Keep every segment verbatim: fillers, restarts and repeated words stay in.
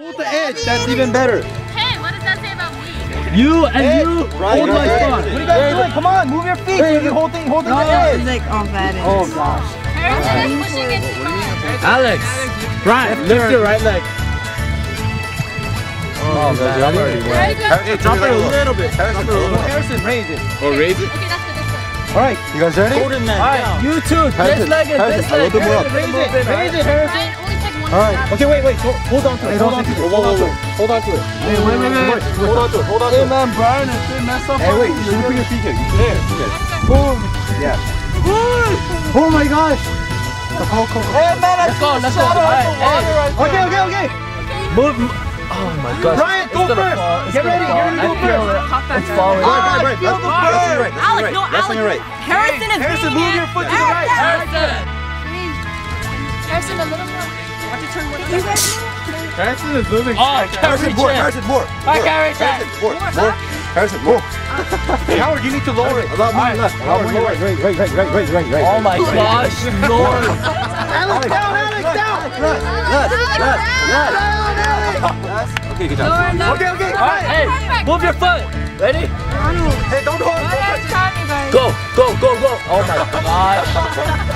Hold the edge, that's even better. Hey, what does that say about me? You and edge. You right, hold right, my right, spot. Right. What are you guys doing? Come on, move your feet. Right. You hold, thing, hold no, the edge. Like, oh, that is. Oh, gosh. Right. Alex, right, lift your right leg. Oh, man. I'm already wet. Drop it a little bit. Harrison, raise it. Oh, raise it? Okay, that's the good one. All right, you guys ready? Hold it now. All right, you too. This leg and this leg. Raise it, raise it, Harrison. Alright. Okay, wait, wait. Hold on to it. Hold on to it. Hold on to it. Hold on to it. Hey, wait, wait, wait. Hold on to it. Hold on to it. Hey, man, Brian, if they mess up. Hey, wait. You should put your feet here. There. Boom. Yeah. Oh my gosh. Hey, man, I just got it. Okay, okay, okay. Move. Oh my gosh. Brian, go first. Get ready. Get ready to go first. It's falling. Right, right, right. Alex, no, Alex. Harrison is beating it. Harrison, move your foot to the right. Harrison. Harrison, a little more. I have to turn one of them. Harrison is moving. Oh, Harrison, more, Harrison, more. I can't reach Harrison, more, more. Harrison, more. Howard, you need to lower it. A lot more left. Howard, lower it. Right, right, right, right, right, right. Oh my gosh, Lord. Alex, down, Alex, down. Left, left, left, left. Okay, good job. Okay, okay. All right, hey, move your foot. Ready? Hey, don't hold it. Go, go, go, go. Oh my gosh.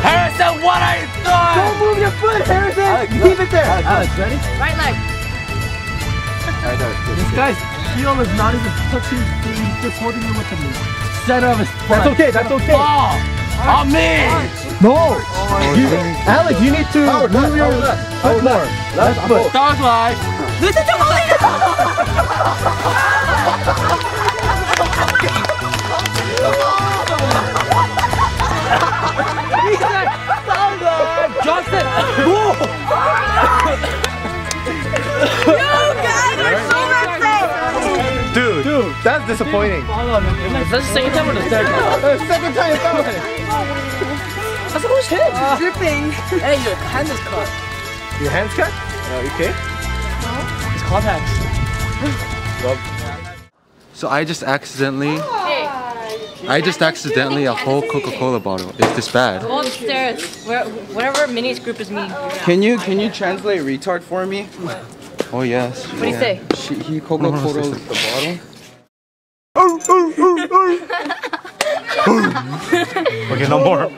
Harrison, what are you doing? Don't move your foot, Harrison. Keep it there! Alex, ready? Right leg! Right there. This guy's heel is not even touching, he's just holding it with the knee. Set up his foot. That's okay, that's okay! Ball. On me! No! Oh, you, Alex, you need to Howard, move left, your left, foot left, more. Left, left foot. Dog life! Listen to my leader! He said, dog life! Justin! Whoa! That's disappointing. Is that the second time or the third time? The second time it fell. That's a whole shit. It's dripping. Hey, your hand is cut. Your hand's cut? Are you okay? No. It's contacts. So I just accidentally... Hey. I just accidentally a whole Coca-Cola bottle. Is this bad? Go upstairs. Whatever Minnie's group is meeting. Can you, can you translate retard for me? Oh yes. What do you say? She, he Coca-Cola the bottle. Okay, no more.